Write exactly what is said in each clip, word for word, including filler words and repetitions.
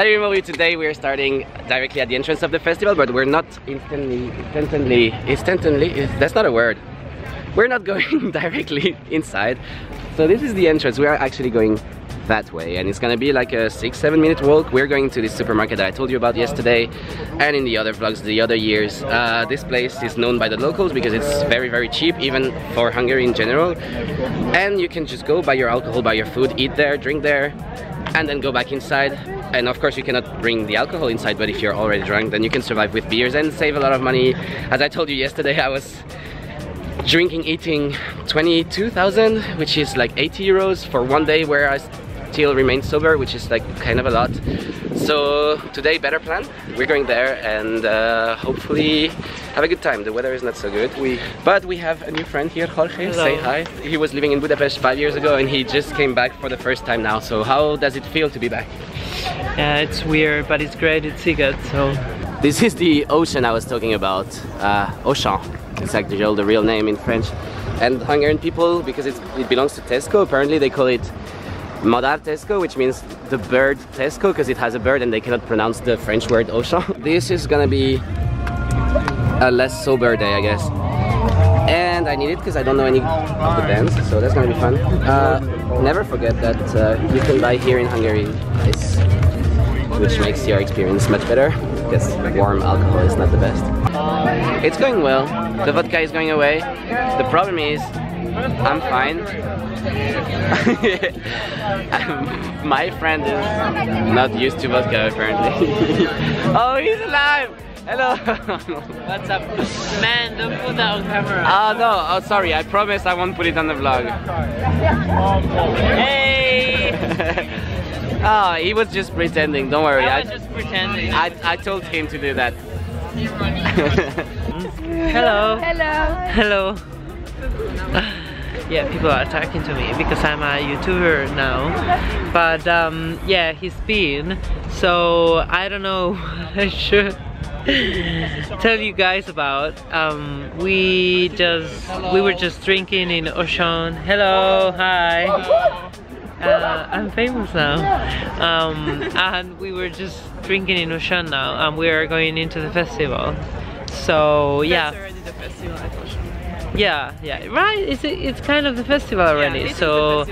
Starting remotely today, we are starting directly at the entrance of the festival, but we're not instantly, instantly, instantly, that's not a word. We're not going directly inside. So this is the entrance. We are actually going that way, and it's gonna be like a six, seven minute walk. We're going to this supermarket that I told you about yesterday, and in the other vlogs, the other years. Uh, this place is known by the locals because it's very, very cheap, even for Hungary in general. And you can just go buy your alcohol, buy your food, eat there, drink there, and then go back inside. And of course you cannot bring the alcohol inside, but if you're already drunk, then you can survive with beers and save a lot of money. As I told you yesterday, I was drinking, eating twenty-two thousand, which is like eighty euros for one day where I still remain sober, which is like kind of a lot. So today, better plan. We're going there and uh, hopefully have a good time. The weather is not so good. We, but we have a new friend here, Jorge. Hello. Say hi. He was living in Budapest five years ago and he just came back for the first time now. So how does it feel to be back? Yeah, it's weird, but it's great. It's Sziget, so... This is the ocean I was talking about, uh, Auchan. It's like the, the real name in French. And Hungarian people, because it's, it belongs to Tesco, apparently they call it Madár Tesco, which means the bird Tesco, because it has a bird and they cannot pronounce the French word Auchan. This is gonna be a less sober day, I guess. And I need it because I don't know any of the bands, so that's gonna be fun. Uh, never forget that uh, you can buy here in Hungary ice, which makes your experience much better, because warm alcohol is not the best. It's going well, the vodka is going away. The problem is, I'm fine. My friend is not used to vodka apparently. Oh, he's alive! Hello! What's up? Man, don't put that on camera. Oh no, oh sorry, I promise I won't put it on the vlog. Hey! Oh, he was just pretending, don't worry. I was I, just pretending. I, I told him to do that. Hello. Hello. Hello. Yeah, people are talking to me because I'm a YouTuber now. But um, yeah, he's been. So I don't know what I should tell you guys about. Um, we just, we were just drinking in Auchan. Hello, hi. Hello. Uh, I'm famous now, um, and we were just drinking in Auchan now, and we are going into the festival. So yeah, that's already the festival at Auchan. Yeah, yeah, right. It's it's kind of the festival already. Yeah, so.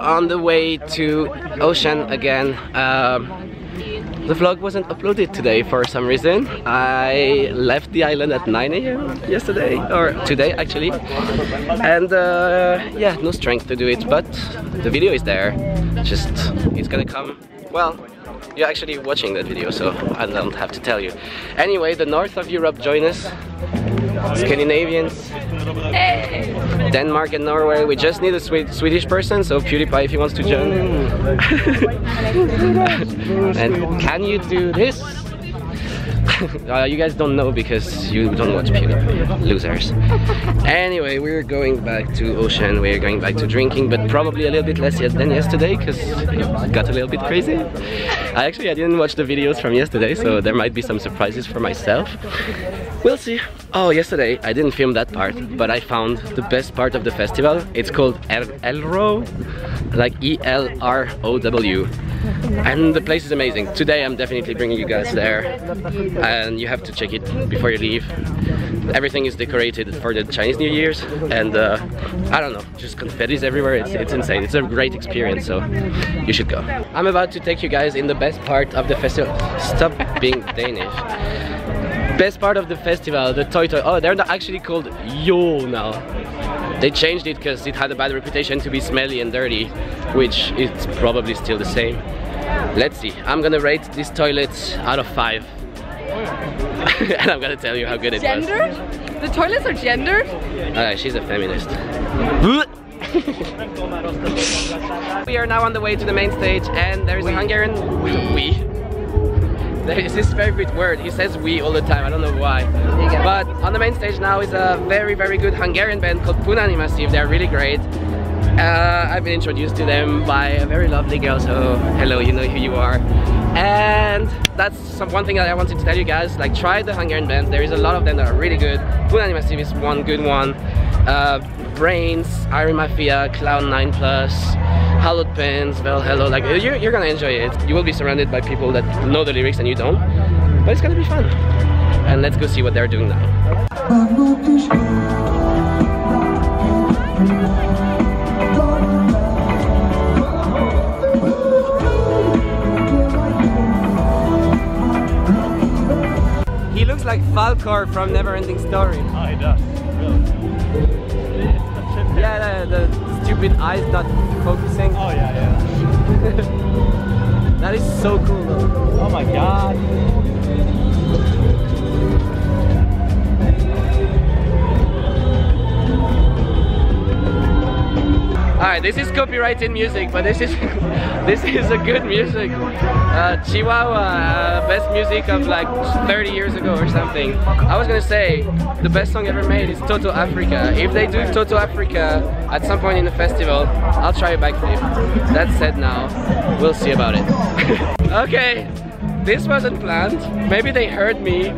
On the way to Auchan again. Um, the vlog wasn't uploaded today for some reason. I left the island at nine A M yesterday, or today actually, and uh, yeah, no strength to do it, but the video is there. Just, it's gonna come, well, you're actually watching that video, so I don't have to tell you. Anyway, the north of Europe join us, Scandinavians, hey. Denmark and Norway. We just need a Swe Swedish person, so PewDiePie if he wants to join. And can you do this? Uh, you guys don't know because you don't watch PewDiePie, losers. Anyway, we're going back to Auchan, we're going back to drinking, but probably a little bit less yes than yesterday because it got a little bit crazy. I actually I didn't watch the videos from yesterday, so there might be some surprises for myself. We'll see. Oh, yesterday I didn't film that part, but I found the best part of the festival. It's called El-El-Row, like E L R O W. And the place is amazing. Today I'm definitely bringing you guys there, and you have to check it before you leave. Everything is decorated for the Chinese New Year's, and uh, I don't know, just confettis everywhere. It's, it's insane. It's a great experience, so you should go. I'm about to take you guys in the best part of the festival. Stop being Danish. Best part of the festival, the toy toy. Oh, they're not actually called Yo now. They changed it because it had a bad reputation to be smelly and dirty, which is probably still the same. Let's see. I'm gonna rate these toilets out of five. And I'm gonna tell you how good it was. Gendered? The toilets are gendered? Alright, she's a feminist. We are now on the way to the main stage, and there is a Hungarian... We? There is this favorite word, he says we all the time, I don't know why. But on the main stage now is a very very good Hungarian band called Punnany Massif. They're really great. Uh, I've been introduced to them by a very lovely girl, so hello, you know who you are. And that's some, one thing that I wanted to tell you guys, like try the Hungarian bands, there is a lot of them that are really good. Punnany Massif is one good one. Uh, Brains, Iron Mafia, Cloud nine plus. Hallowed Pens, well, hello, like you're, you're gonna enjoy it. You will be surrounded by people that know the lyrics and you don't, but it's gonna be fun. And let's go see what they're doing now. He looks like Falkor from Neverending Story. Oh, he does. Really? Yeah, the, the stupid eyes not focusing. Oh, yeah, yeah. That is so cool, though. Oh, my God. Alright, this is copyrighted music, but this is this is a good music. Uh, Chihuahua, uh, best music of like thirty years ago or something. I was gonna say, the best song ever made is Toto Africa. If they do Toto Africa at some point in the festival, I'll try a backflip. That's said now, we'll see about it. Okay, this wasn't planned. Maybe they heard me,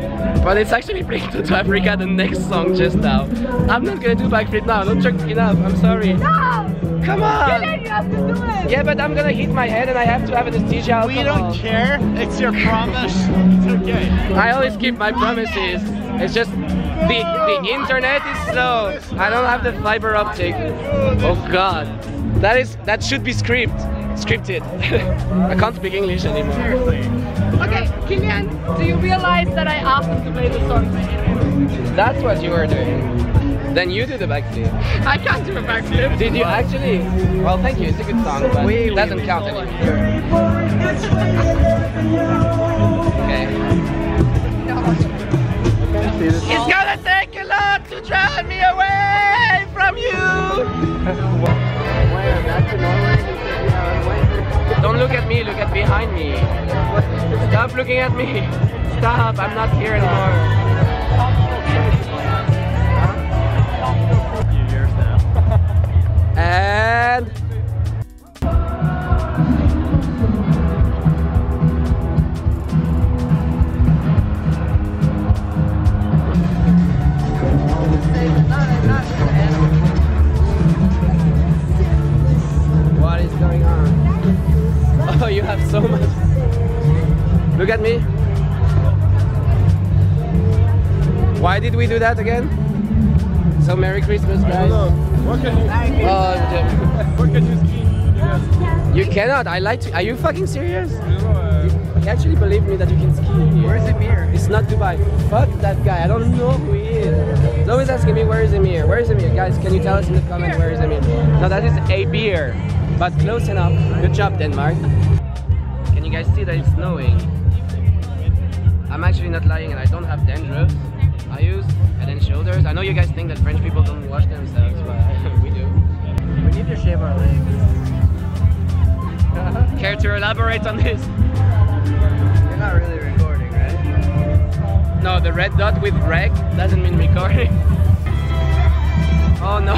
but it's actually playing Toto Africa, the next song just now. I'm not gonna do backflip now, don't jerk me up, I'm sorry. No! Come on! You have to do it. Yeah, but I'm gonna hit my head and I have to have anesthesia alcohol. We don't care. It's your promise. It's okay. I always keep my promises. It's just the the internet is slow. I don't have the fiber optic. Oh God, that is that should be script scripted. I can't speak English anymore. Seriously. Okay, Kilian, do you realize that I asked them to play the song? That's what you were doing. Then you do the backflip. I can't do a backflip. Did you actually? Well, thank you. It's a good song, but it doesn't count anymore. Okay. It's gonna take a lot to drive me away from you. Don't look at me. Look at behind me. Stop looking at me. Stop. I'm not here anymore. And what is going on? Oh, you have so much. Look at me. Why did we do that again? So Merry Christmas, guys. What can you see? Uh, what can you ski? You cannot, I like to. Are you fucking serious? No, uh, you actually believe me that you can ski here. Where is Emir? It's not Dubai. Fuck that guy, I don't know who he is. He's always asking me where is Emir? Where is Emir? Guys, can you tell us in the comments where is Emir? No, that is a beer. But close enough. Good job, Denmark. Can you guys see that it's snowing? I'm actually not lying and I don't have dandruff. I use Head and Shoulders. I know you guys think that French people don't wash themselves, but we do. We need to shave our legs. Care to elaborate on this? You're not really recording, right? No, the red dot with rec doesn't mean recording. Oh no!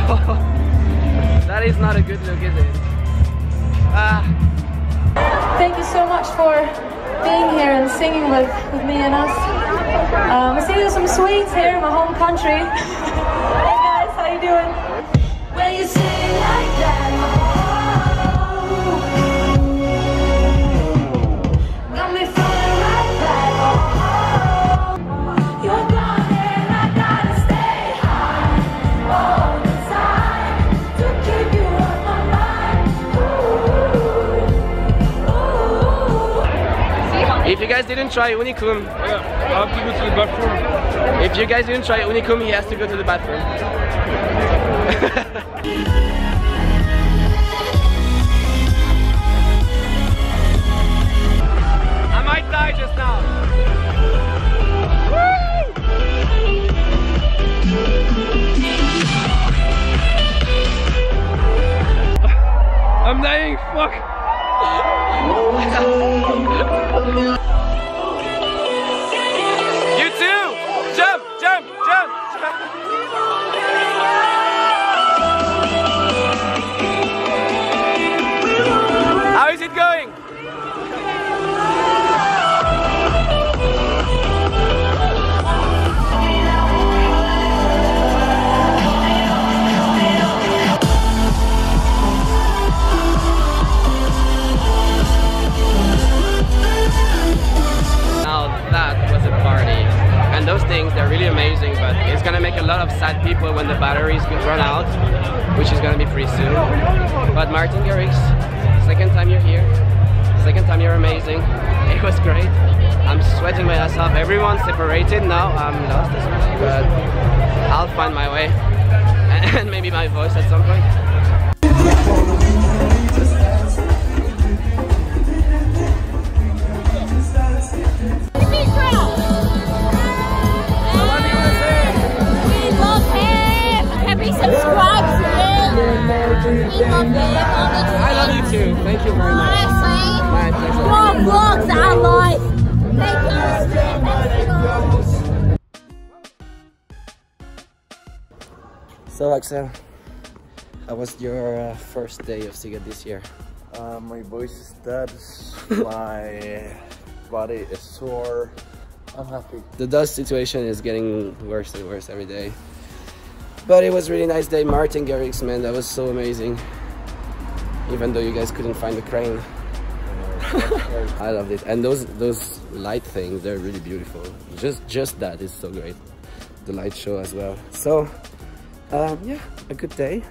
That is not a good look, is it? Ah. Thank you so much for being here and singing with, with me and us. Um, I see there's some Swedes here in my home country. Hey guys, how you doing? When you sing like that, oh, got me feeling like that, oh, you're gone and I gotta stay high all the time to keep you on my mind. Ooh, ooh. If you guys didn't try Unicum, yeah. I'll have to go to the bathroom. If you guys didn't try Unicum, he has to go to the bathroom. I might die just now. I'm dying, fuck. How is it going? Now that was a party. And those things, they're really amazing, but it's gonna make a lot of sad people when the batteries run out, which is gonna be pretty soon. But Martin Garrix, second time you're here, second time you're amazing. It was great. I'm sweating my ass off. Everyone's separated now. I'm lost as well, but I'll find my way and maybe my voice at some point. I love you too. Thank you very much. My pleasure. More vlogs that I like. Thank you. So Axel, how was your uh, first day of Sziget this year? Uh, my voice is dead. My body is sore. I'm happy. The dust situation is getting worse and worse every day. But it was a really nice day. Martin Garrix, man, that was so amazing. Even though you guys couldn't find the crane. I loved it. And those those light things, they're really beautiful. Just just that is so great. The light show as well. So, um, yeah, a good day.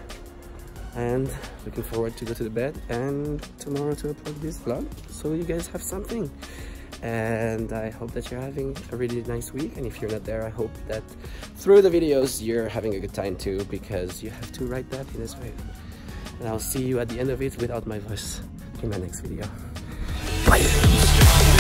And looking forward to go to the bed and tomorrow to upload this vlog. So you guys have something. And I hope that you're having a really nice week, and if you're not there, I hope that through the videos you're having a good time too, because you have to write that in this way. And I'll see you at the end of it without my voice in my next video. Bye!